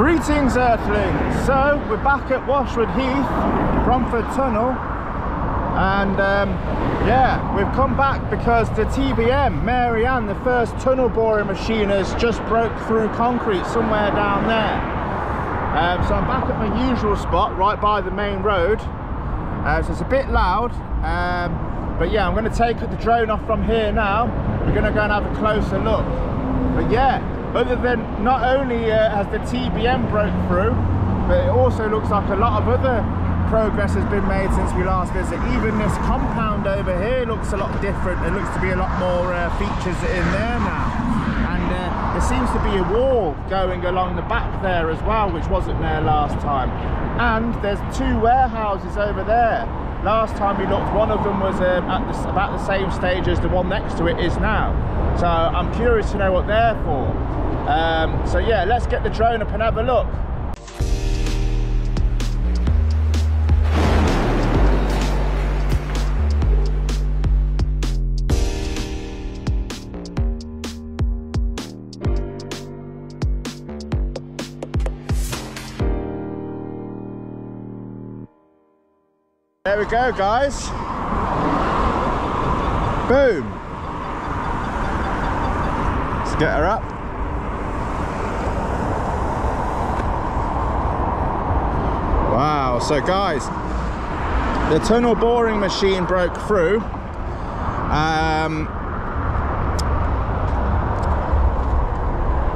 Greetings, Earthlings. So we're back at Washwood Heath, Bromford Tunnel, and yeah, we've come back because the TBM, Mary Ann, the first tunnel boring machine, has just broke through concrete somewhere down there. So I'm back at my usual spot, right by the main road. So it's a bit loud, but yeah, I'm going to take the drone off from here now. We're going to go and have a closer look. But yeah. Other than, not only has the TBM broke through, but it also looks like a lot of other progress has been made since we last visited. Even this compound over here looks a lot different. There looks to be a lot more features in there now. And there seems to be a wall going along the back there as well, which wasn't there last time. And there's two warehouses over there. Last time we looked, one of them was about the same stage as the one next to it is now. So I'm curious to know what they're for. So yeah, let's get the drone up and have a look. There we go, guys. Boom. Let's get her up. Wow, so guys, the tunnel boring machine broke through.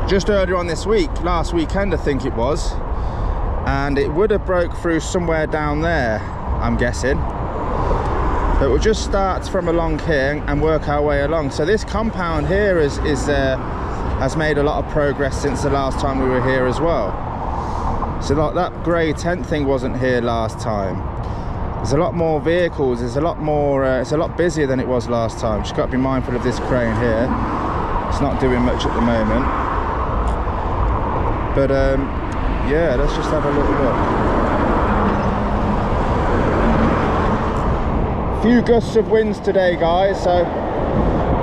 Just earlier on this week, last weekend I think it was, and it would have broke through somewhere down there, I'm guessing. But we'll just start from along here and work our way along. So this compound here has made a lot of progress since the last time we were here as well. So like that grey tent thing wasn't here last time. There's a lot more vehicles, there's a lot more, it's a lot busier than it was last time. Just got to be mindful of this crane here. It's not doing much at the moment. But yeah, let's just have a little look. A few gusts of winds today, guys, so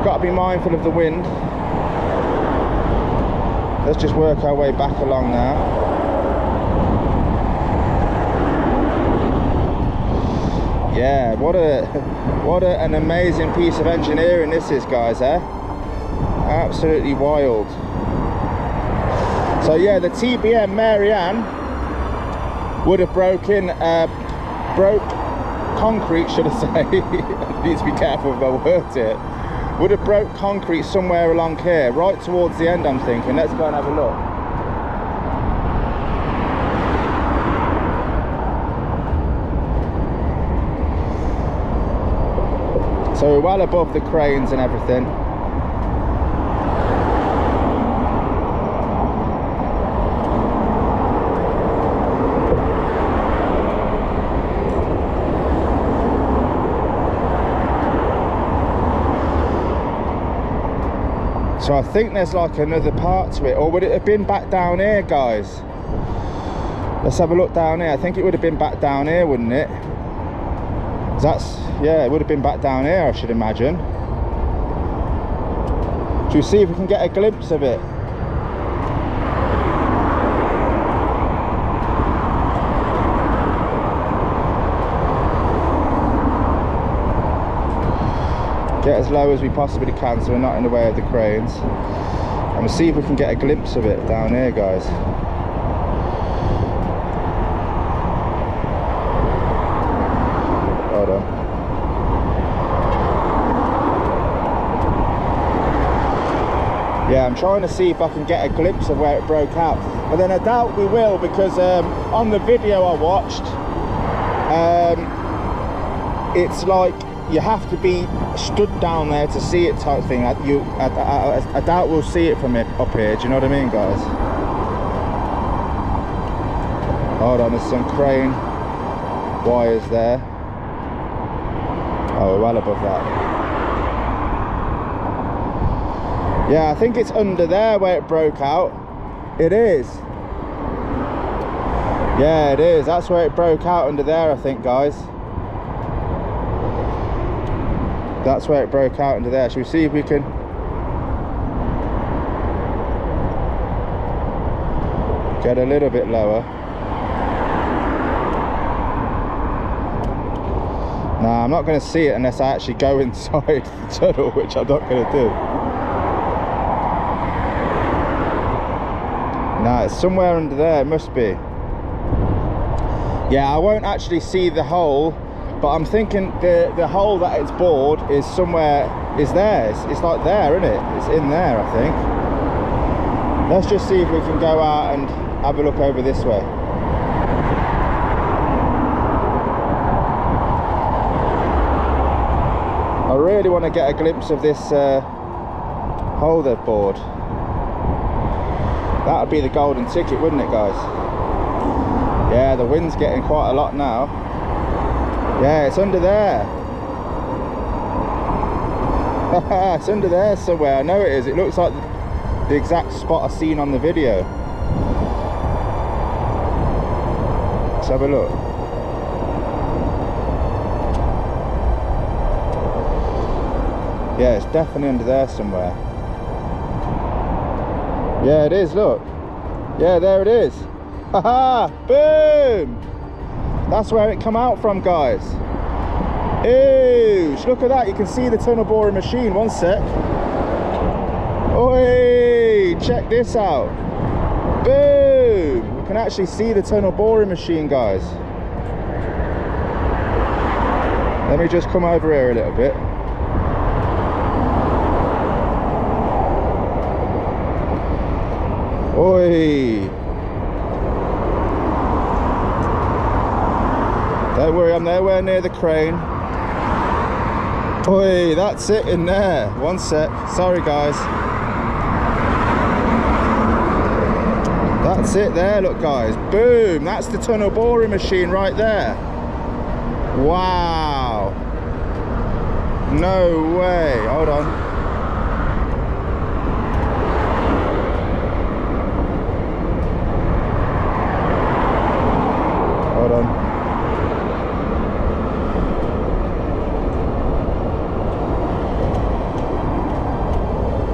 got to be mindful of the wind. Let's just work our way back along now. Yeah, what an amazing piece of engineering this is, guys, eh? Absolutely wild. So yeah, the TBM Mary Ann would have broke concrete, should I say. Need to be careful if I worked it. Would have broke concrete somewhere along here, right towards the end, I'm thinking. Let's go and have a look. So we're well above the cranes and everything. So I think there's like another part to it, or would it have been back down here, guys? Let's have a look down here. I think it would have been back down here, wouldn't it? That's, yeah, it would have been back down here, I should imagine. Should we see if we can get a glimpse of it? Get as low as we possibly can so we're not in the way of the cranes. And we'll see if we can get a glimpse of it down here, guys. Yeah, I'm trying to see if I can get a glimpse of where it broke out, but then I doubt we will, because on the video I watched, it's like you have to be stood down there to see it type thing. I doubt we'll see it from up here, do you know what I mean, guys? Hold on, there's some crane wires there. Oh, we're well above that. Yeah, I think it's under there where it broke out. It is. Yeah, it is. That's where it broke out, under there, I think, guys. That's where it broke out, under there. Shall we see if we can... Get a little bit lower. Nah, I'm not going to see it unless I actually go inside the tunnel, which I'm not going to do. Nah, it's somewhere under there, it must be. Yeah, I won't actually see the hole, but I'm thinking the hole that it's bored is somewhere, is there. It's like there, isn't it? It's in there, I think. Let's just see if we can go out and have a look over this way. I really want to get a glimpse of this hole they've bored. That would be the golden ticket, wouldn't it, guys? Yeah, the wind's getting quite a lot now. Yeah, it's under there. It's under there somewhere. I know it is. It looks like the exact spot I've seen on the video. Let's have a look. Yeah, it's definitely under there somewhere. Yeah, it is, look. Yeah, there it is. Haha, boom! That's where it come out from, guys. Ooh, look at that, you can see the tunnel boring machine. One sec. Oi, check this out. Boom! You can actually see the tunnel boring machine, guys. Let me just come over here a little bit. Oi! Don't worry, I'm nowhere near the crane. Oi, that's it in there. One sec. Sorry, guys. That's it there, look, guys. Boom! That's the tunnel boring machine right there. Wow! No way. Hold on.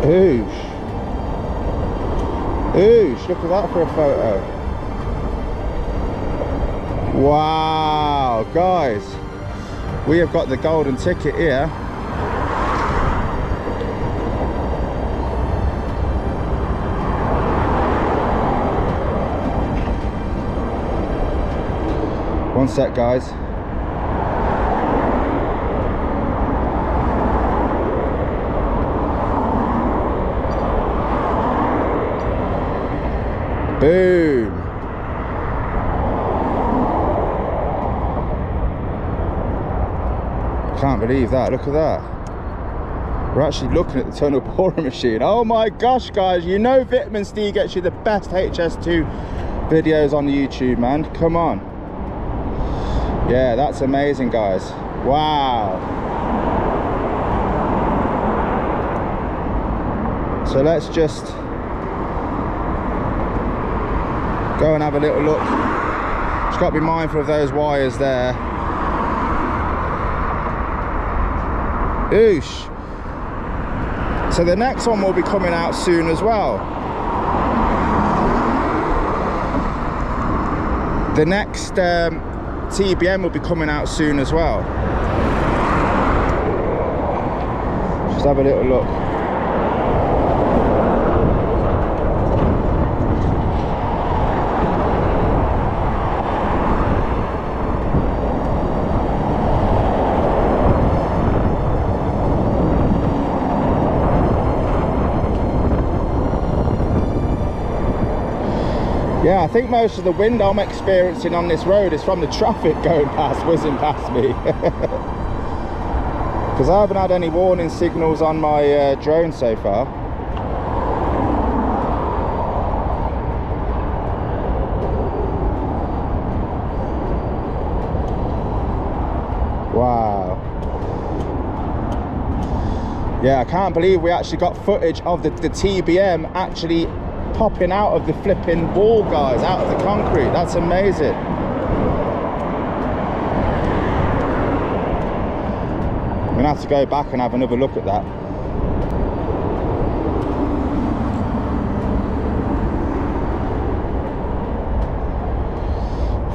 Oosh. Oosh, look at that for a photo. Wow, guys. We have got the golden ticket here. One sec, guys. Boom! Can't believe that, look at that. We're actually looking at the tunnel boring machine. Oh my gosh, guys, you know Vitamin Steve gets you the best HS2 videos on YouTube, man. Come on. Yeah, that's amazing, guys. Wow. So let's just go and have a little look. Just got to be mindful of those wires there. Oosh. So the next one will be coming out soon as well. The next TBM will be coming out soon as well. Just have a little look. Yeah, I think most of the wind I'm experiencing on this road is from the traffic going past, whizzing past me. Because I haven't had any warning signals on my drone so far. Wow. Yeah, I can't believe we actually got footage of the TBM actually popping out of the flipping wall, guys, out of the concrete. That's amazing. I'm gonna have to go back and have another look at that.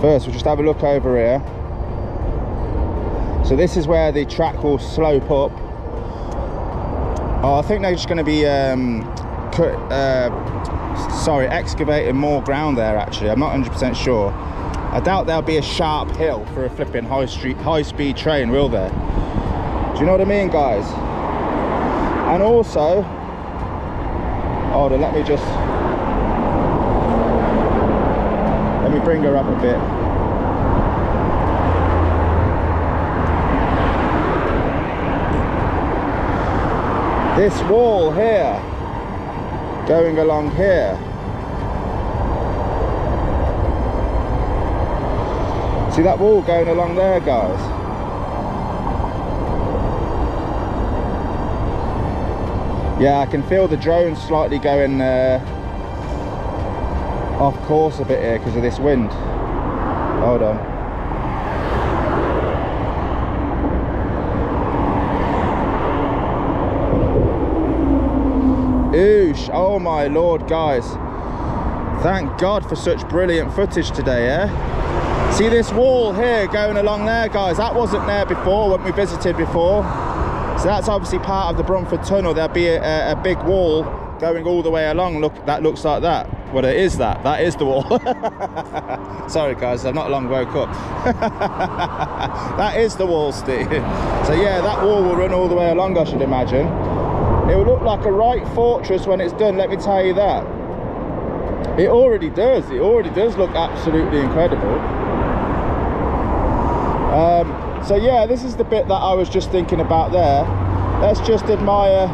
First, we'll just have a look over here. So this is where the track will slope up. Oh, I think they're just going to be excavating more ground there. Actually, I'm not 100% sure. I doubt there'll be a sharp hill for a flipping high-speed train, will there? Do you know what I mean, guys? And also, hold on, let me bring her up a bit. This wall here, going along here. See that wall going along there, guys? Yeah, I can feel the drone slightly going off course a bit here because of this wind. Hold on. Oosh, oh my lord, guys, thank God for such brilliant footage today, eh? See this wall here going along there, guys? That wasn't there before when we visited before. So that's obviously part of the Bromford Tunnel. There'll be a big wall going all the way along. Look, that looks like that. Well, it is that. That is the wall. Sorry, guys, I've not long woke up. That is the wall, Steve. So yeah, that wall will run all the way along, I should imagine. It will look like a right fortress when it's done, let me tell you that. It already does. It already does look absolutely incredible. So yeah, this is the bit that I was just thinking about there. Let's just admire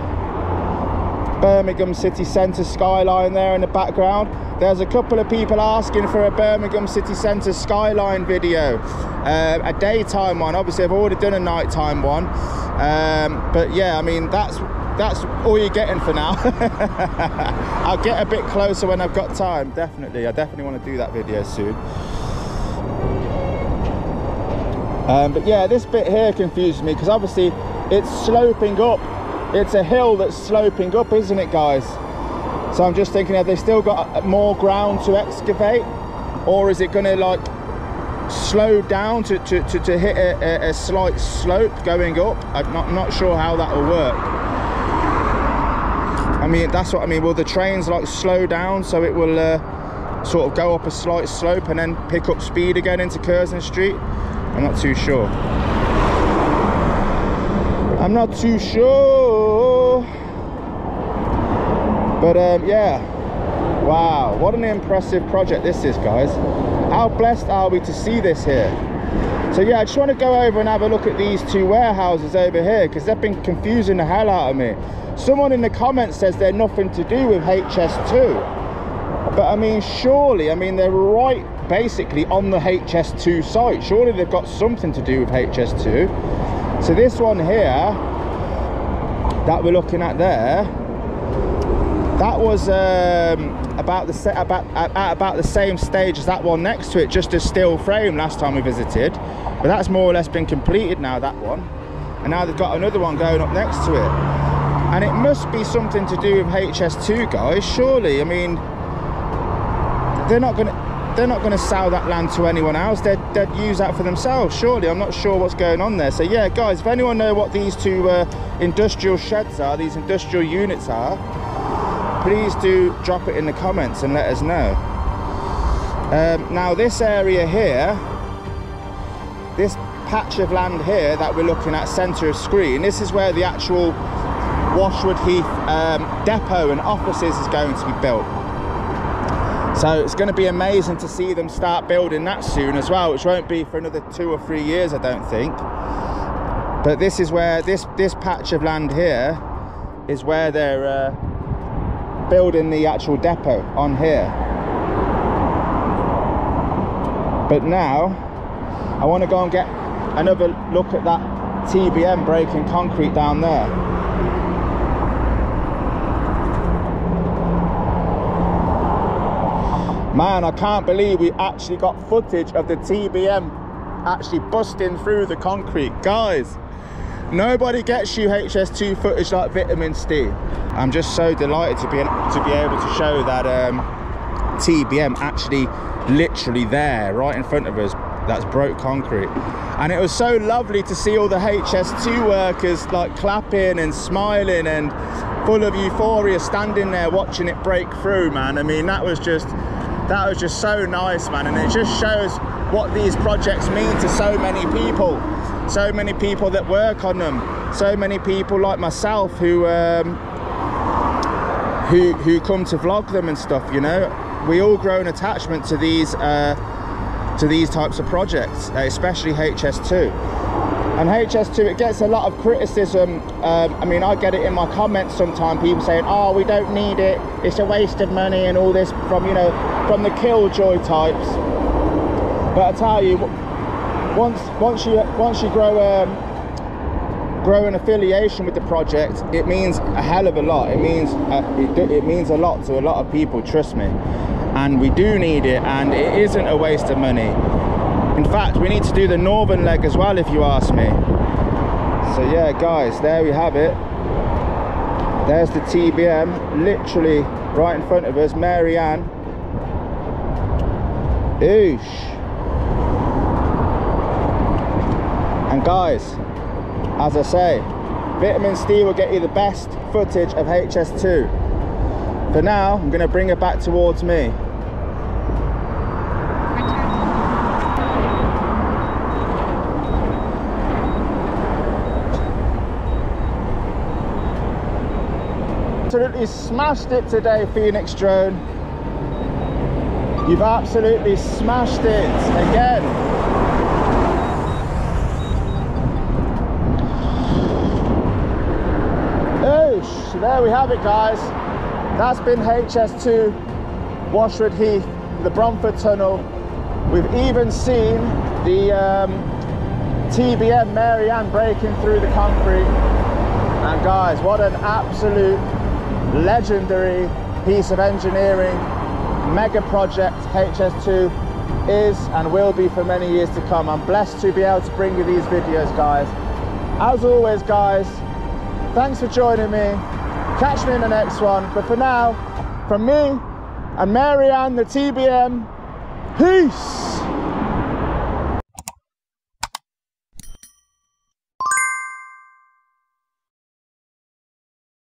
Birmingham city centre skyline there in the background. There's a couple of people asking for a Birmingham city centre skyline video, a daytime one. Obviously I've already done a nighttime one, but yeah, I mean, that's all you're getting for now. I'll get a bit closer when I've got time, definitely. I definitely want to do that video soon. But yeah, this bit here confused me because obviously it's sloping up. It's a hill that's sloping up, isn't it, guys? So I'm just thinking, have they still got more ground to excavate, or is it going to like slow down to hit a slight slope going up? I'm not sure how that will work. I mean, that's what I mean. Will the trains like slow down so it will sort of go up a slight slope and then pick up speed again into Curzon Street? I'm not too sure. I'm not too sure. But yeah, wow, what an impressive project this is, guys. How blessed are we to see this here? So yeah, I just want to go over and have a look at these two warehouses over here because they've been confusing the hell out of me. Someone in the comments says they're nothing to do with HS2, but I mean, surely, I mean, they're right basically on the HS2 site. Surely they've got something to do with HS2. So this one here that we're looking at there, that was about the same stage as that one next to it, just a steel frame last time we visited, but that's more or less been completed now, that one, and now they've got another one going up next to it, and it must be something to do with HS2, guys, surely. I mean, they're not gonna sell that land to anyone else. They'd use that for themselves, surely. I'm not sure what's going on there. So yeah, guys, if anyone know what these two industrial sheds are, these industrial units are, please do drop it in the comments and let us know. Now this area here, this patch of land here that we're looking at, centre of screen, this is where the actual Washwood Heath depot and offices is going to be built. So it's going to be amazing to see them start building that soon as well, which won't be for another 2 or 3 years, I don't think. But this is where this patch of land here is where they're building the actual depot on here. But now I want to go and get another look at that TBM breaking concrete down there. Man, I can't believe we actually got footage of the TBM actually busting through the concrete, guys. Nobody gets you HS2 footage like Vitamin C. I'm just so delighted to be able to show that TBM actually literally there right in front of us that's broke concrete. And it was so lovely to see all the HS2 workers like clapping and smiling and full of euphoria, standing there watching it break through, man. I mean, that was just so nice, man. And it just shows what these projects mean to so many people that work on them, so many people like myself who come to vlog them and stuff, you know. We all grow an attachment to these types of projects, especially HS2. And HS2, it gets a lot of criticism. I mean, I get it in my comments sometimes, people saying, oh, we don't need it, it's a waste of money and all this from, you know, from the killjoy types. But I tell you, once you grow an affiliation with the project, it means a hell of a lot. It means it means a lot to a lot of people, trust me. And we do need it, and it isn't a waste of money. In fact, we need to do the northern leg as well, if you ask me. So yeah, guys, there we have it. There's the TBM, literally right in front of us, Mary Ann. Oosh. And guys, as I say, vitamin C will get you the best footage of HS2. For now, I'm going to bring it back towards me. Absolutely smashed it today, Phoenix drone. You've absolutely smashed it again. Oh, so there we have it, guys. That's been HS2, Washwood Heath, the Bromford Tunnel. We've even seen the TBM Mary Ann breaking through the concrete. And guys, what an absolute legendary piece of engineering, mega project HS2 is and will be for many years to come. I'm blessed to be able to bring you these videos, guys. As always, guys, thanks for joining me. Catch me in the next one, but for now, from me and Mary Ann, the TBM, peace!